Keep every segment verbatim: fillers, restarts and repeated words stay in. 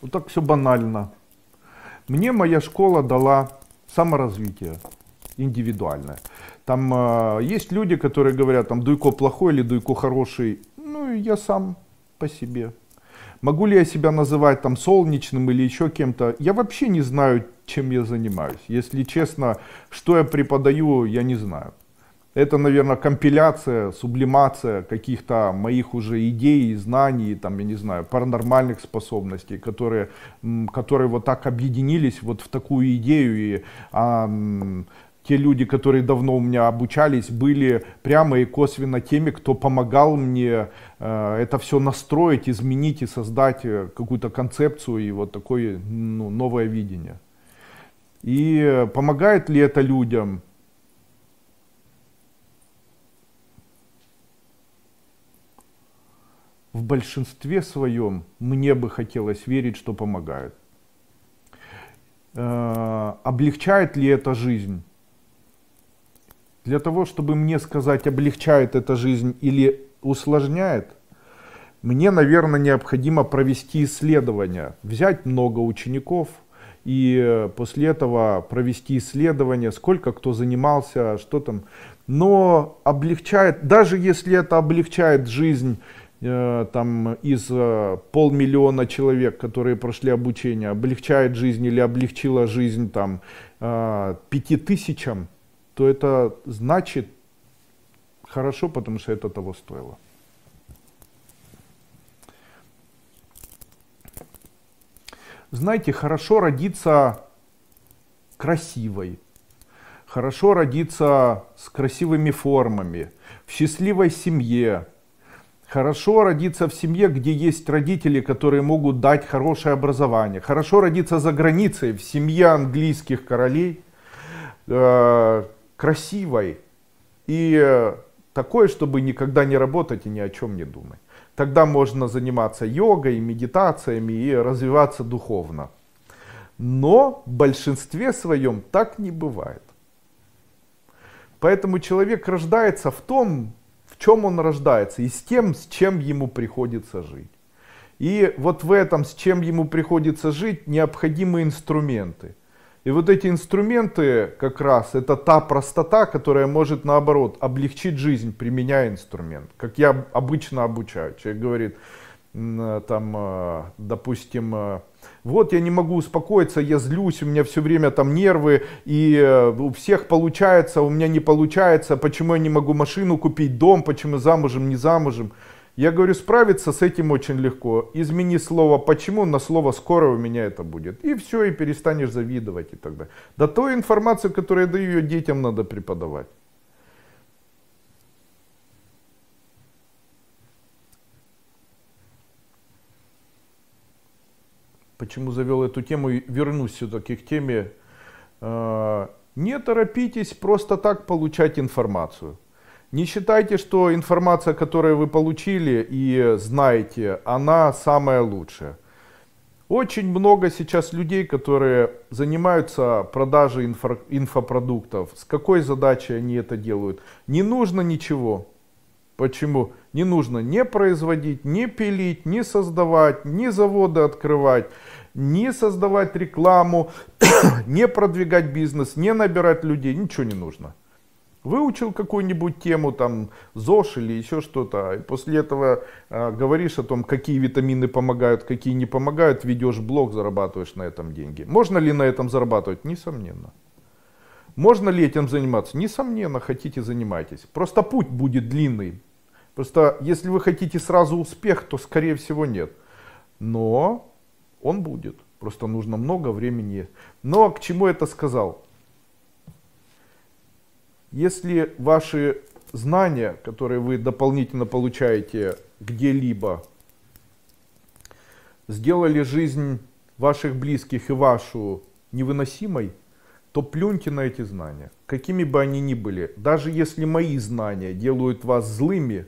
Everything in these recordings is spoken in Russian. Вот так все банально. Мне моя школа дала саморазвитие индивидуальное. Там э, есть люди, которые говорят, там, Дуйко плохой или Дуйко хороший. Ну, я сам по себе. Могу ли я себя называть там солнечным или еще кем-то? Я вообще не знаю, чем я занимаюсь. Если честно, что я преподаю, я не знаю. Это, наверное, компиляция, сублимация каких-то моих уже идей и знаний, там, я не знаю, паранормальных способностей, которые, которые вот так объединились вот в такую идею. И а, те люди, которые давно у меня обучались, были прямо и косвенно теми, кто помогал мне э, это все настроить, изменить и создать какую-то концепцию и вот такое, ну, новое видение. И помогает ли это людям? В большинстве своем мне бы хотелось верить, что помогает. Э, облегчает ли это жизнь? Для того, чтобы мне сказать, облегчает это жизнь или усложняет, мне, наверное, необходимо провести исследования. Взять много учеников и после этого провести исследования, сколько кто занимался, что там. Но облегчает, даже если это облегчает жизнь э, там, из э, полмиллиона человек, которые прошли обучение, облегчает жизнь или облегчила жизнь там, э, пяти тысячам, то это значит хорошо, потому что это того стоило. Знаете, хорошо родиться красивой, хорошо родиться с красивыми формами, в счастливой семье, хорошо родиться в семье, где есть родители, которые могут дать хорошее образование, хорошо родиться за границей, в семье английских королей, красивой и такой, чтобы никогда не работать и ни о чем не думать. Тогда можно заниматься йогой, медитациями и развиваться духовно. Но в большинстве своем так не бывает. Поэтому человек рождается в том, в чем он рождается, и с тем, с чем ему приходится жить. И вот в этом, с чем ему приходится жить, необходимы инструменты. И вот эти инструменты как раз это та простота, которая может наоборот облегчить жизнь, применяя инструмент. Как я обычно обучаю. Человек говорит, там, допустим, вот я не могу успокоиться, я злюсь, у меня все время там нервы, и у всех получается, у меня не получается, почему я не могу машину купить, дом, почему замужем, не замужем. Я говорю, справиться с этим очень легко. Измени слово «почему» на слово «скоро» у меня это будет. И все, и перестанешь завидовать и так далее. Да ту информацию, которую я даю, ее детям надо преподавать. Почему завел эту тему? Вернусь все-таки к теме. Не торопитесь просто так получать информацию. Не считайте, что информация, которую вы получили и знаете, она самая лучшая. Очень много сейчас людей, которые занимаются продажей инфо инфопродуктов. С какой задачей они это делают? Не нужно ничего. Почему? Не нужно не производить, не пилить, не создавать, не заводы открывать, не создавать рекламу, не продвигать бизнес, не набирать людей. Ничего не нужно. Выучил какую-нибудь тему, там, ЗОЖ или еще что-то, и после этого э, говоришь о том, какие витамины помогают, какие не помогают, ведешь блог, зарабатываешь на этом деньги. Можно ли на этом зарабатывать? Несомненно. Можно ли этим заниматься? Несомненно, хотите, занимайтесь. Просто путь будет длинный. Просто если вы хотите сразу успех, то скорее всего нет. Но он будет. Просто нужно много времени. Но к чему это сказал? Если ваши знания, которые вы дополнительно получаете где-либо, сделали жизнь ваших близких и вашу невыносимой, то плюньте на эти знания, какими бы они ни были. Даже если мои знания делают вас злыми,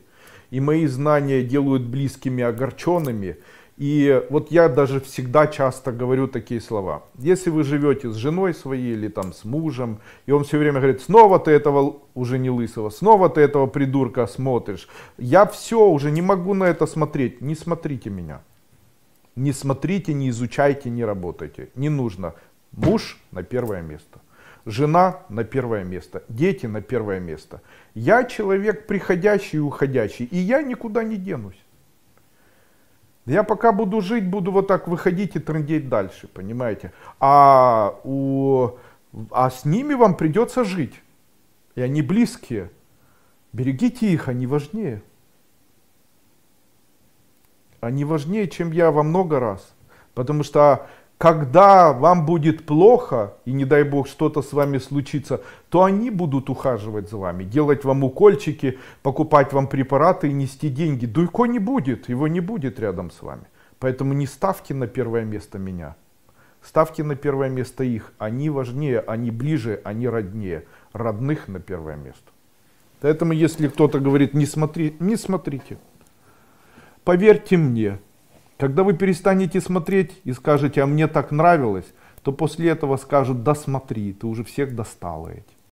и мои знания делают близкими огорченными, и вот я даже всегда часто говорю такие слова. Если вы живете с женой своей или там с мужем, и он все время говорит, снова ты этого уже не лысого, снова ты этого придурка смотришь. Я все уже не могу на это смотреть, не смотрите меня. Не смотрите, не изучайте, не работайте. Не нужно. Муж на первое место. Жена на первое место. Дети на первое место. Я человек приходящий и уходящий. И я никуда не денусь. Я пока буду жить, буду вот так выходить и трындеть дальше, понимаете. А, у, а с ними вам придется жить. И они близкие. Берегите их, они важнее. Они важнее, чем я во много раз. Потому что когда вам будет плохо, и не дай бог что-то с вами случится, то они будут ухаживать за вами, делать вам укольчики, покупать вам препараты и нести деньги. Дуйко не будет, его не будет рядом с вами. Поэтому не ставьте на первое место меня. Ставьте на первое место их. Они важнее, они ближе, они роднее. Родных на первое место. Поэтому если кто-то говорит, не смотри, не смотрите. Поверьте мне, когда вы перестанете смотреть и скажете, а мне так нравилось, то после этого скажут, да смотри, ты уже всех достала этим.